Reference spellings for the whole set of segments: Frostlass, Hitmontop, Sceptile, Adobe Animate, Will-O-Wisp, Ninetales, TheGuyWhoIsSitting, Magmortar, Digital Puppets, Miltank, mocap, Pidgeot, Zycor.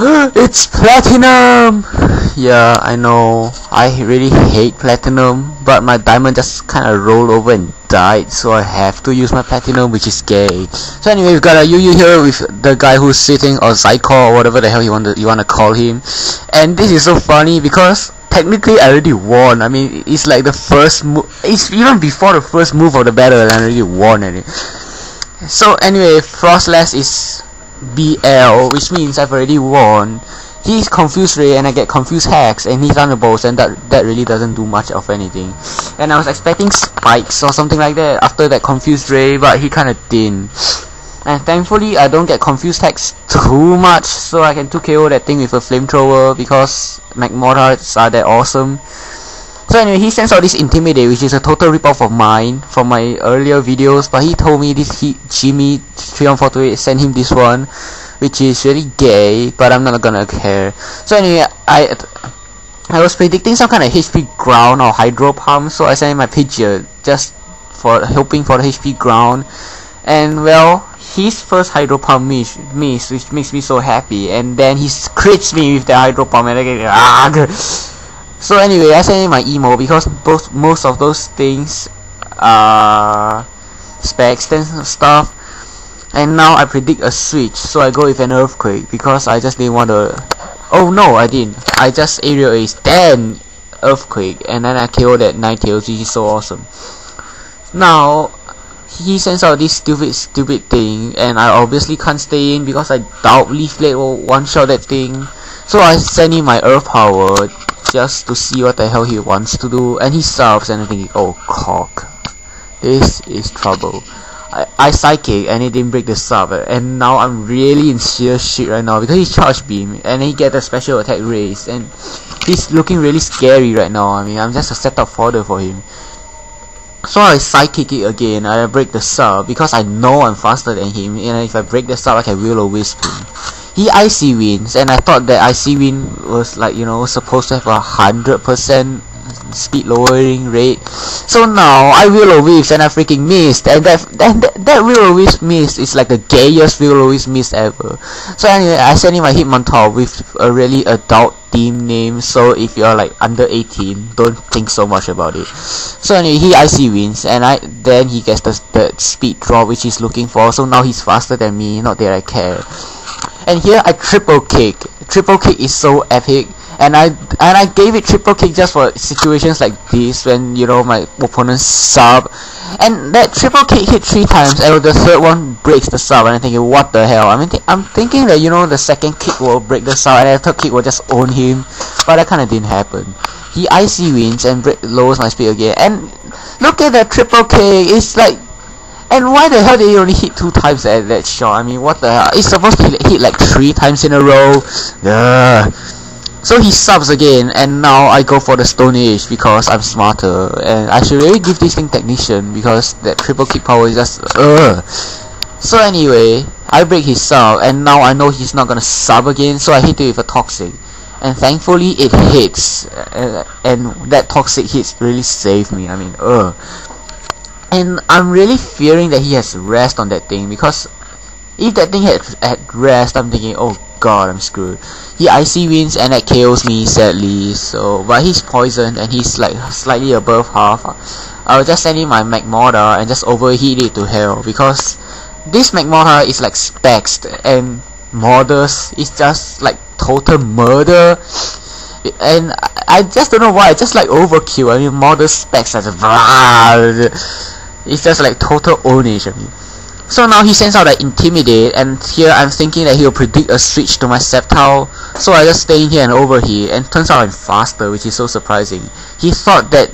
It's platinum! Yeah, I know. I really hate platinum, but my diamond just kinda rolled over and died, so I have to use my platinum, which is gay. So anyway, we've got a Yu Yu here with the guy who's sitting, or Zycor, or whatever the hell you wanna call him. And this is so funny because technically I already won. I mean, it's like the first move. It's even before the first move of the battle, and I already won at it. So anyway, Frostlass is BL, which means I've already won. He's Confused Ray and I get Confused Hex, and he's Thunderbolts, and that really doesn't do much of anything. And I was expecting spikes or something like that after that Confused Ray, but he kinda didn't. And thankfully I don't get Confused Hex too much, so I can 2KO that thing with a flamethrower because Magmortards are that awesome. So anyway, he sends out this Intimidate, which is a total ripoff of mine from my earlier videos, but he told me this Jimmy 3148 sent him this one, which is really gay, but I'm not gonna care. So anyway, I was predicting some kind of HP ground or hydro pump, so I sent my Pidgeot just for hoping for the HP ground, and well, his first hydro pump missed, which makes me so happy, and then he crits me with the hydro pump and I get argh. So anyway, I sent in my emo because most of those things are specs and stuff, and now I predict a switch, so I go with an earthquake because I just didn't want to. Oh no, I didn't. I just aerial ace, then earthquake, and then I KO that Ninetales, which is so awesome. Now he sends out this stupid thing, and I obviously can't stay in because I doubt Leafblade will one shot that thing. So I send in my earth power just to see what the hell he wants to do, and he surfs, and I think, oh cock, this is trouble. I psychic and it didn't break the sub, and now I'm really in sheer shit right now because he charge beam and he get a special attack raise, and he's looking really scary right now. I mean, I'm just a setup fodder for him. So I psychic it again and I break the sub because I know I'm faster than him, and if I break the sub I can will-o-wisp him. He IC wins, and I thought that IC win was, like, you know, supposed to have a 100% speed lowering rate. So now I will-o-wisp and I freaking missed, and that will-o-wisp miss is like the gayest will-o-wisp miss ever. So anyway, I sent him a Hitmontop with a really adult team name, so if you're like under 18, don't think so much about it. So anyway, he IC wins, and then he gets the speed drop which he's looking for, so now he's faster than me, not that I care. And here I triple kick. Triple kick is so epic, and I gave it triple kick just for situations like this when, you know, my opponent's sub, and that triple kick hit 3 times, and the third one breaks the sub, and I'm thinking, what the hell? I mean, I'm thinking that, you know, the second kick will break the sub and the third kick will just own him, but that kinda didn't happen. He IC wins and lowers my speed again, and look at that triple kick. It's like, and why the hell did he only hit 2 times at that shot? I mean, what the hell? It's supposed to hit like 3 times in a row. Ugh. So he subs again, and now I go for the Stone Age because I'm smarter, and I should really give this thing Technician because that triple kick power is just ugh. So anyway, I break his sub, and now I know he's not gonna sub again, so I hit it with a Toxic, and thankfully it hits, and that Toxic hits really saved me. I mean, ugh. And I'm really fearing that he has rest on that thing, because if that thing had rest, I'm thinking, oh god, I'm screwed. He IC wins and that KOs me, sadly. So, but he's poisoned and he's like slightly above half. I'll just send in my Magmortar and just overheat it to hell, because this Magmortar is like spexed, and Mordus is just like total murder. And I just don't know why, just like overkill. I mean, Mordus specs as a, it's just like total ownage. I mean, so now he sends out an Intimidate, and here I'm thinking that he'll predict a switch to my Sceptile, so I just stay in here and overheat, and turns out I'm faster, which is so surprising. He thought that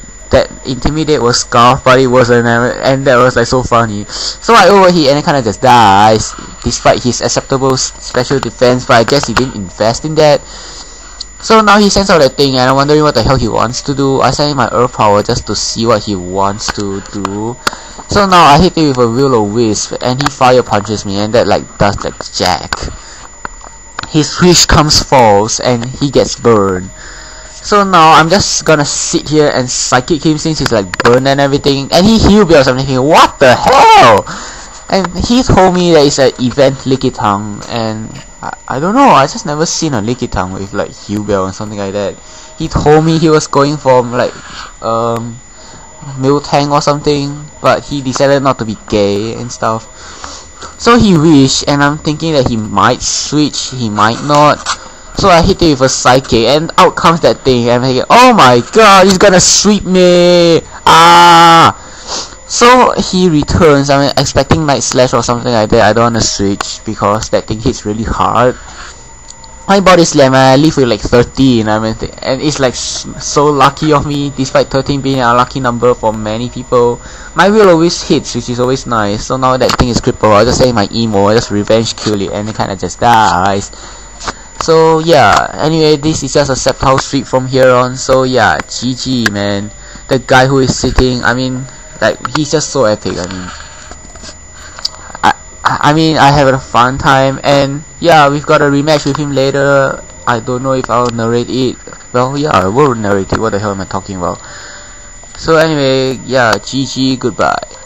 Intimidate was Scarf, but it wasn't, and that was like so funny. So I overheat and I kinda just dies, despite his acceptable special defense, but I guess he didn't invest in that. So now he sends out that thing, and I'm wondering what the hell he wants to do. I send him my earth power just to see what he wants to do. So now I hit him with a will-o-wisp, and he fire punches me, and that like does like jack. His wish comes false and he gets burned. So now I'm just gonna sit here and psychic him since he's like burned and everything, and he heal bills. I'm thinking, what the hell? And he told me that it's an event Licky Tongue, and I don't know, I just never seen a Licky Tongue with like Hubel or something like that. He told me he was going for like Miltank or something, but he decided not to be gay and stuff. So he wished, and I'm thinking that he might switch, he might not. So I hit it with a psychic, and out comes that thing, and I'm thinking, oh my god, he's gonna sweep me! Ah! So he returns, I'm expecting Night Slash or something like that. I don't wanna switch, because that thing hits really hard. My body slam, I live with like 13, and it's like so lucky of me, despite 13 being a lucky number for many people. My wheel always hits, which is always nice. So now that thing is crippled, I'll just say my emo, I just revenge kill it, and it kinda just dies. So yeah, anyway, this is just a septile sweep from here on. So yeah, GG man, the guy who is sitting, I mean, like, he's just so epic. I mean, I had a fun time, and yeah, we've got a rematch with him later. I don't know if I'll narrate it. Well, yeah, I will narrate it. What the hell am I talking about? So anyway, yeah, GG, goodbye.